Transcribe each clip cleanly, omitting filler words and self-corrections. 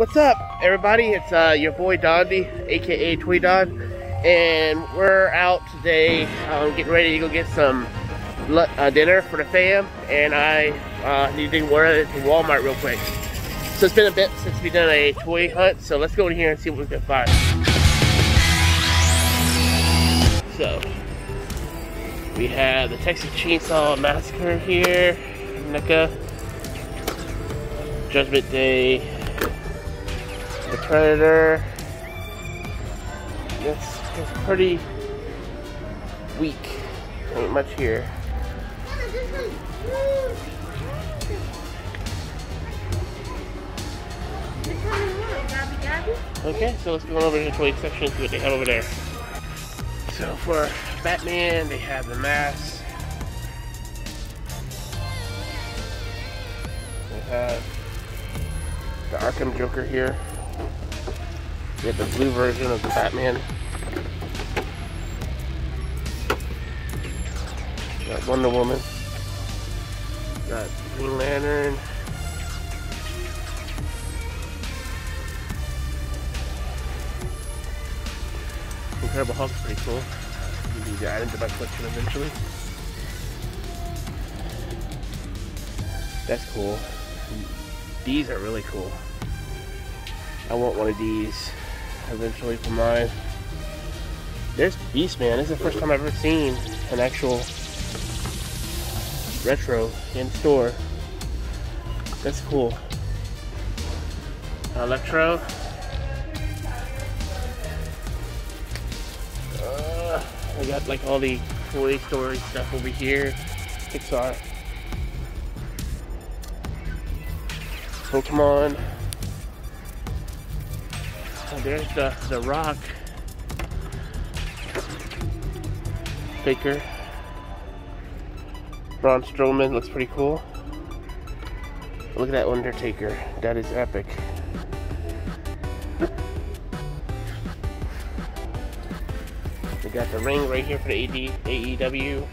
What's up, everybody? It's your boy Dondi, aka Toy Don, and we're out today getting ready to go get some dinner for the fam, and I need to run to Walmart real quick. So it's been a bit since we've done a toy hunt, so let's go in here and see what we can find. So we have the Texas Chainsaw Massacre here, NECA, Judgment Day, the Predator. That's pretty weak. Ain't much here. Okay, so let's go over to the toy section and see what they have over there. So for Batman, they have the mask. They have the Arkham Joker here. We have the blue version of the Batman. We got Wonder Woman. We got Green Lantern. Incredible Hulk's pretty cool. I'm gonna be added to my collection eventually. That's cool. These are really cool. I want one of these eventually for mine. There's Beast Man. This is the first time I've ever seen an actual retro in store. That's cool. Electro. I got like all the Toy Story stuff over here. Pixar. Pokemon. Oh, there's the Rock. Faker. Braun Strowman looks pretty cool. Look at that Undertaker. That is epic. We got the ring right here for the AEW.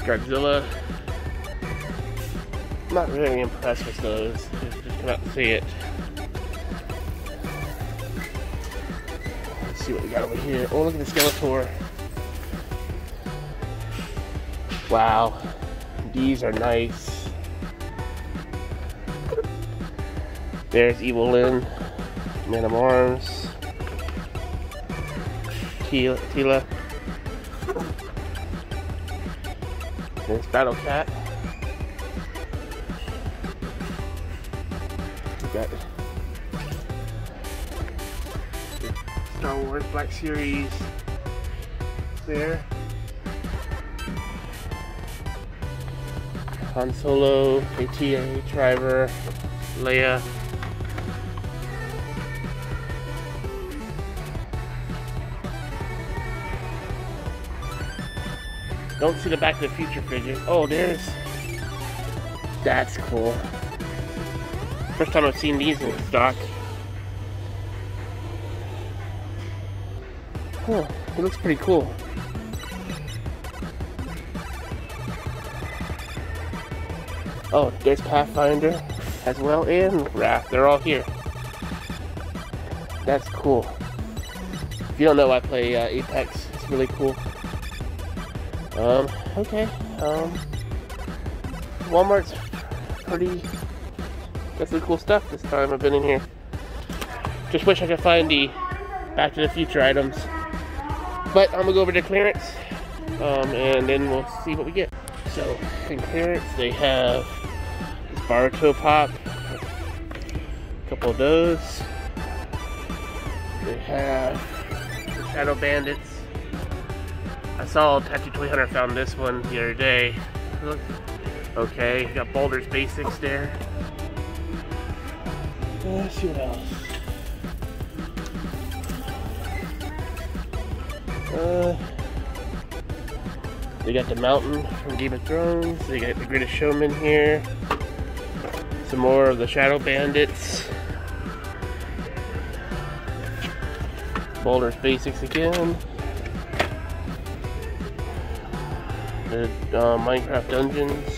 Godzilla. I'm not really impressed with those. Just cannot see it. Let's see what we got over here. Oh, look at the Skeletor. Wow. These are nice. There's Evil-Lyn. Man-At-Arms. Tila. There's Battle Cat. Got Star Wars Black Series there. Han Solo, AT-AT driver, Leia. Don't see the Back to the Future figure. Oh, there's. That's cool. First time I've seen these in stock. Huh, it looks pretty cool. Oh, there's Pathfinder as well, and Wraith. They're all here. That's cool. If you don't know, I play Apex. It's really cool. Walmart's pretty. Got some cool stuff this time I've been in here. Just wish I could find the Back to the Future items. But I'm gonna go over to clearance and then we'll see what we get. So in clearance they have this Barto Pop, a couple of those. They have the Shadow Bandits. I saw Tattoo Toy Hunter found this one the other day. Look, okay, got Baldur's Basics there. Let's see what else. They got the Mountain from Game of Thrones. They got the Greatest Showman here. Some more of the Shadow Bandits. Baldur's Basics again. The Minecraft Dungeons.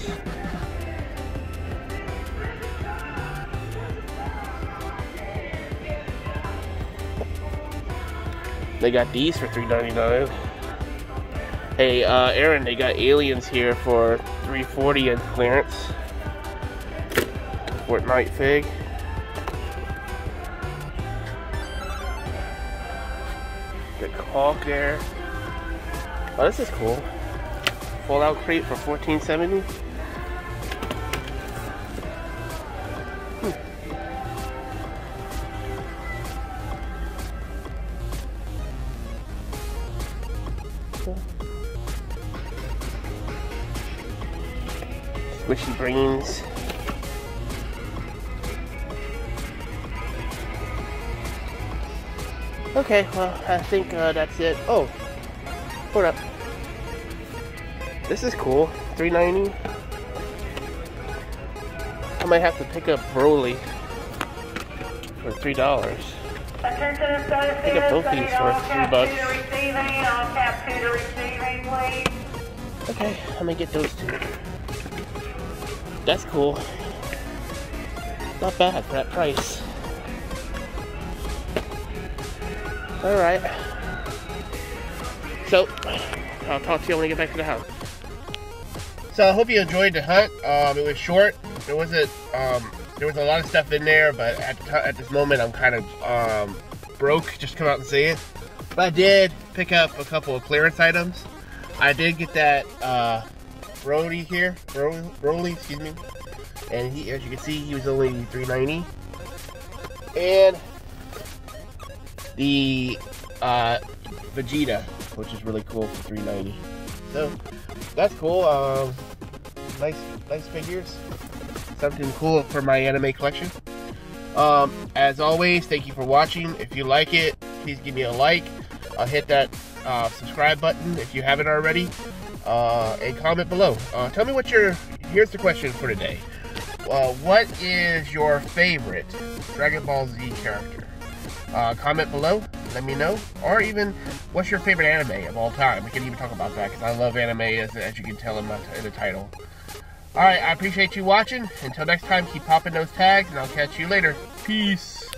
They got these for $3.99. Hey, Aaron, they got Aliens here for $3.40 in clearance. Fortnite fig. The Hulk there. Oh, this is cool. Fallout crate for $14.70. Squishy brains. Okay, well, I think that's it. Oh, hold up. This is cool. $3.90. I might have to pick up Broly for $3. Pick up both these for $3 bucks. Okay, I'm gonna get those two. That's cool. Not bad for that price. Alright. So, I'll talk to you when we get back to the house. So I hope you enjoyed the hunt. It was short. There wasn't, there was a lot of stuff in there, but at this moment I'm kind of broke. Just come out and see it. But I did pick up a couple of clearance items. I did get that Broly here. Broly, excuse me. And he, as you can see, he was only $3.90. And the Vegeta, which is really cool for $3.90. So that's cool. Nice figures. Something cool for my anime collection. As always, thank you for watching. If you like it, please give me a like. Hit that subscribe button if you haven't already, and comment below. Tell me what your. Here's the question for today. What is your favorite Dragon Ball Z character? Comment below, let me know, or even what's your favorite anime of all time. We can even talk about that because I love anime, as you can tell in the title. Alright, I appreciate you watching. Until next time, keep popping those tags, and I'll catch you later. Peace.